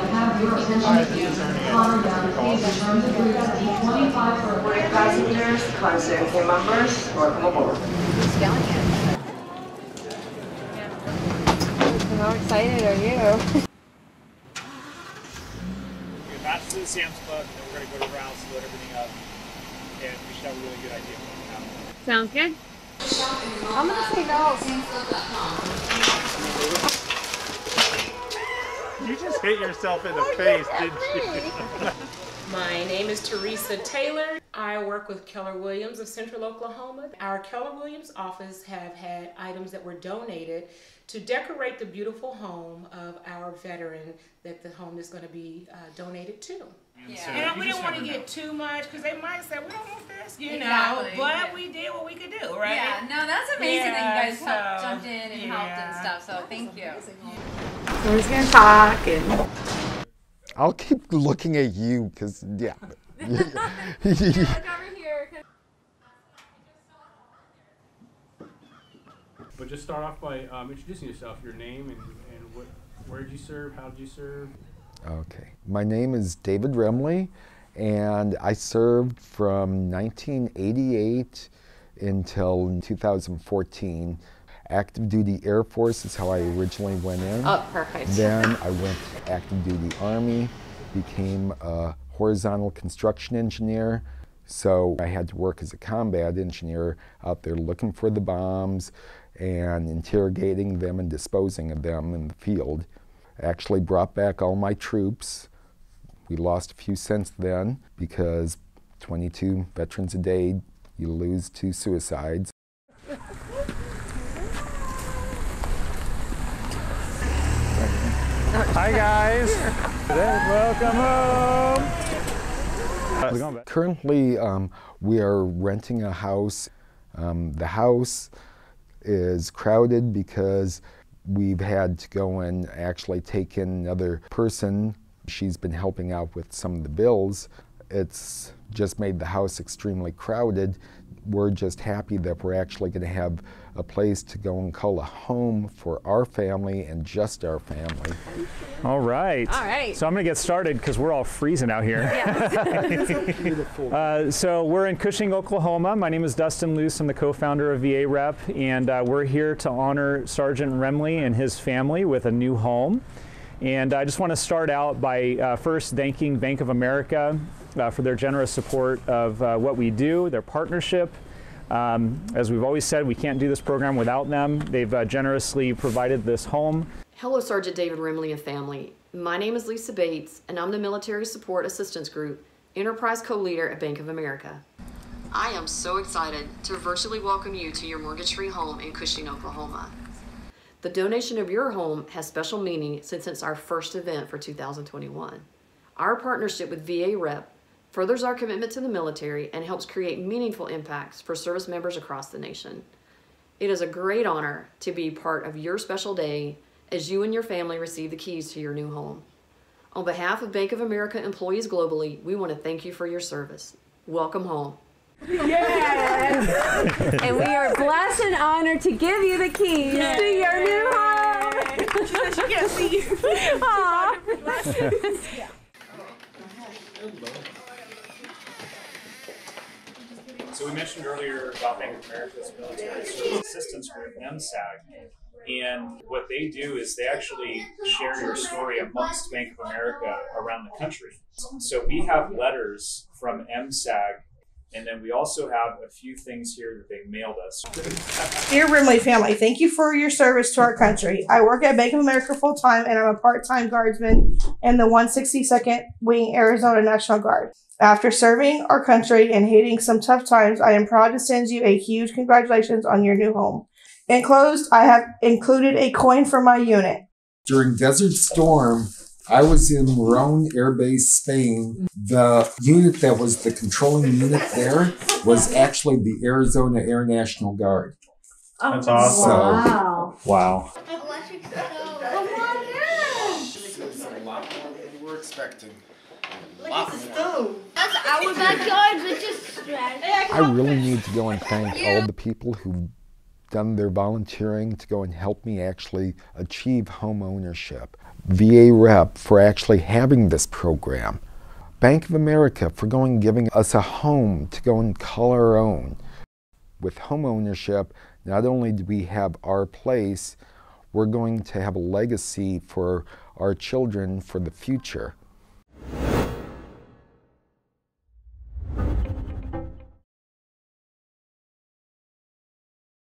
that have your attention to calm down, please return to group D25 for board passengers, concerned care members, welcome aboard. How excited are you? We're about to the Sam's Club, and then we're going to go to Ralph's, load everything up, and we should have a really good idea of what's happening. Sounds good. I'm going to say no. You just hit yourself in the face, didn't you? My name is Teresa Taylor. I work with Keller Williams of Central Oklahoma. Our Keller Williams office have had items that were donated to decorate the beautiful home of our veteran that the home is going to be donated to. Yeah. So and we didn't want to get too much because they might say, we don't want this, you exactly. know, but yeah. we did what we could do, right? Yeah, no, that's amazing that you guys jumped in and helped and stuff, so that's amazing. So we're just going to talk and... I'll keep looking at you because, yeah. Look over here. But just start off by introducing yourself, your name and what, where did you serve, how did you serve? Okay. My name is David Remley, and I served from 1988 until 2014. Active duty Air Force is how I originally went in. Oh, perfect. Then I went to active duty Army, became a horizontal construction engineer. So I had to work as a combat engineer out there looking for the bombs and interrogating them and disposing of them in the field. Actually brought back all my troops. We lost a few since then because 22 veterans a day, you lose 2 suicides. Hi guys, welcome home. Currently we are renting a house. The house is crowded because we've had to go and actually take in another person. She's been helping out with some of the bills. It's just made the house extremely crowded. We're just happy that we're actually going to have a place to go and call a home for our family and just our family. All right. All right. So I'm going to get started because we're all freezing out here. Yes. Beautiful. So we're in Cushing, Oklahoma. My name is Dustin Luce. I'm the co-founder of VAREP, and we're here to honor Sergeant Remley and his family with a new home. And I just want to start out by first thanking Bank of America for their generous support of what we do, their partnership. As we've always said, we can't do this program without them. They've generously provided this home. Hello, Sergeant David Remley and family. My name is Lisa Bates, and I'm the Military Support Assistance Group Enterprise Co-Leader at Bank of America. I am so excited to virtually welcome you to your mortgage-free home in Cushing, Oklahoma. The donation of your home has special meaning since it's our first event for 2021. Our partnership with VAREP furthers our commitment to the military and helps create meaningful impacts for service members across the nation. It is a great honor to be part of your special day as you and your family receive the keys to your new home. On behalf of Bank of America employees globally, we want to thank you for your service. Welcome home. Yes! And we are blessed and honored to give you the keys to your new home. She can't see you. Aww. So we mentioned earlier about Bank of America's Military Service Assistance Group, MSAG. And what they do is they actually share your story amongst Bank of America around the country. So we have letters from MSAG. And then we also have a few things here that they mailed us. Dear Remley family, thank you for your service to our country. I work at Bank of America full-time, and I'm a part-time guardsman in the 162nd Wing Arizona National Guard. After serving our country and hitting some tough times, I am proud to send you a huge congratulations on your new home. Enclosed, I have included a coin for my unit. During Desert Storm, I was in Morón Air Base, Spain. The unit that was the controlling unit there was actually the Arizona Air National Guard. Oh, that's awesome. Wow. Wow. Electric stove. Come on in. We're expecting. Look at the stove. That's our backyard, but just I really need to go and thank all the people who done their volunteering to go and help me actually achieve home ownership. VAREP for actually having this program. Bank of America for going and giving us a home to go and call our own. With home ownership, not only do we have our place, we're going to have a legacy for our children for the future.